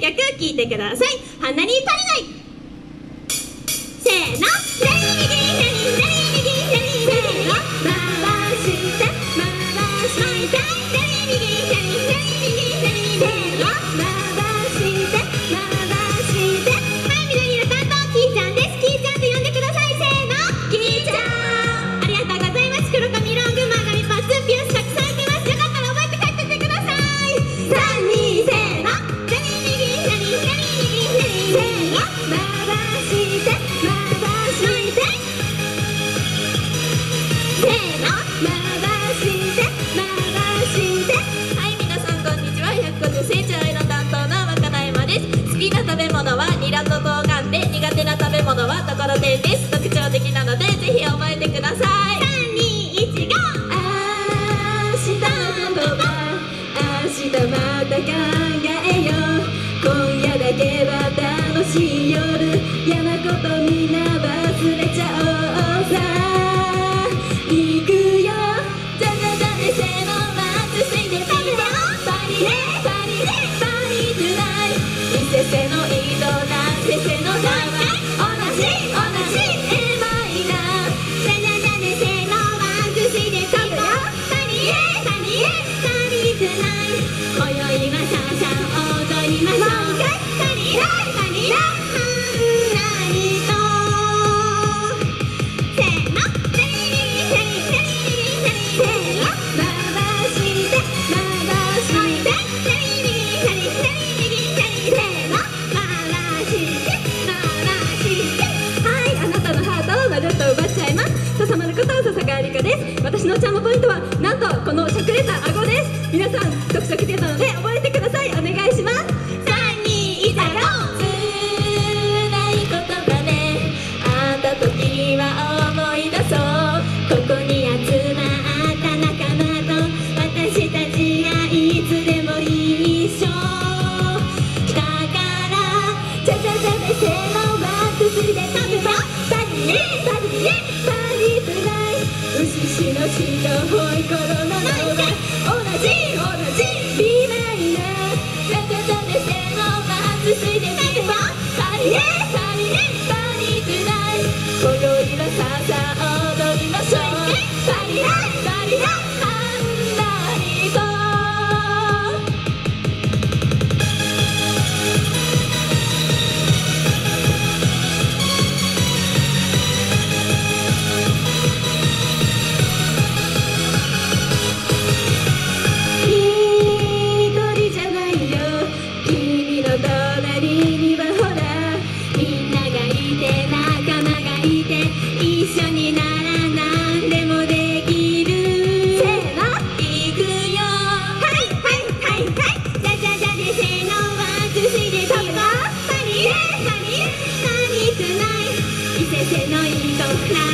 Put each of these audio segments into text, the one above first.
曲聴いてください。鼻に足りない、せーの、回して回しまいたい、特徴的なのでぜひ覚えてください。3、2、1、GO。 明日また考えよう、今夜だけは楽しい夜、嫌なことみんな忘れちゃおうさ、行くよじゃじゃじゃでせーの、まずついてパリだよ、パリでパリでパリトゥナイト、伊勢瀬の糸なんて瀬の名前です。私のチャームポイントはなんとこの隠れた顎です。皆さん読書来てたので覚えてください。お願いします。3、2、1、ゴー。つらいことがねあった時は思い出そう、ここに集まった仲間と私たちがいつでも一緒だから、ちゃちゃちゃでせーの、ワークスで食べよう、バリエバリエバリブラ、牛しのしがほいころのなおで同じビーマイナー、中田目線のまずついてないけど、パリへパリへパリトゥナイト、今宵はさ踊りましょう、パリへパリへ。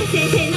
せーの。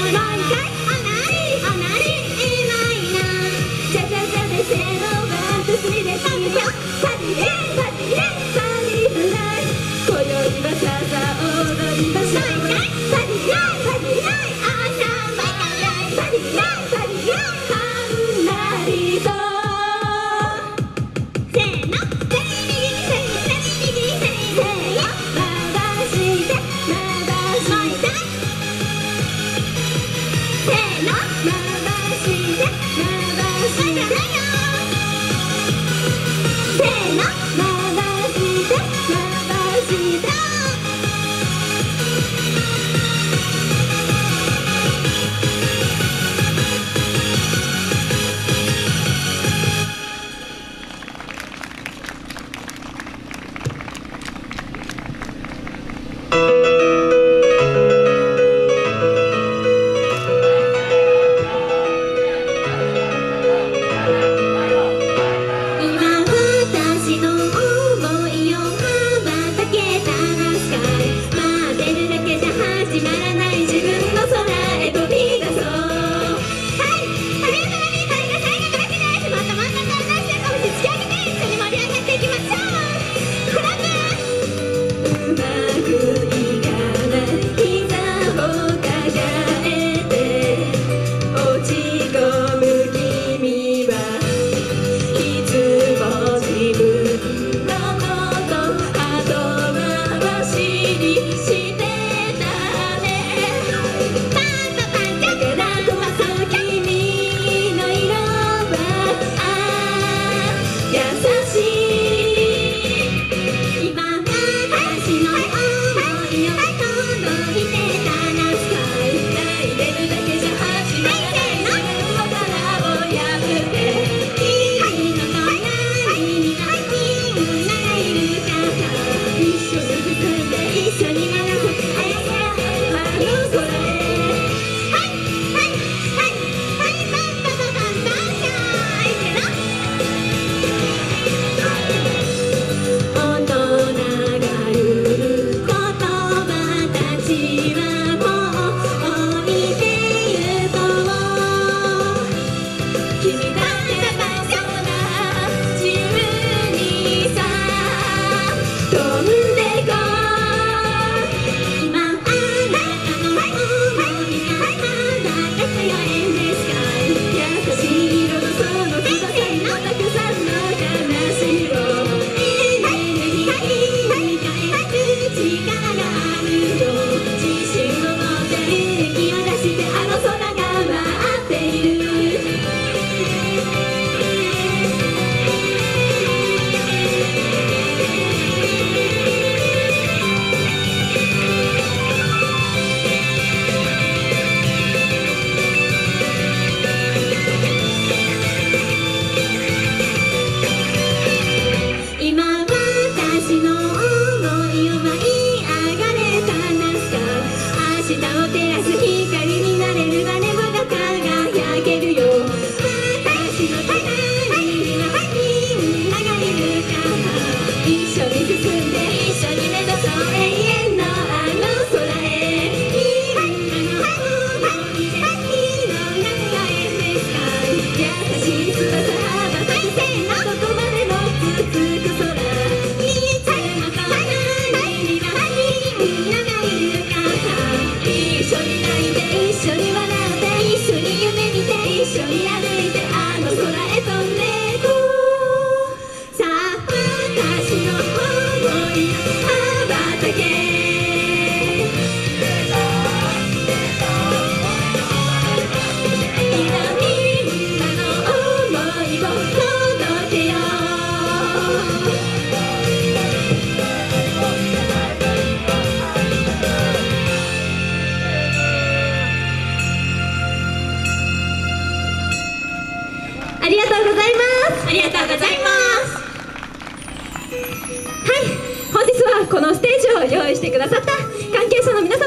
本日はこのステージを用意してくださった関係者の皆様、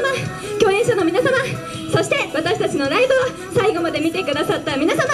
共演者の皆様、そして私たちのライブを最後まで見てくださった皆様、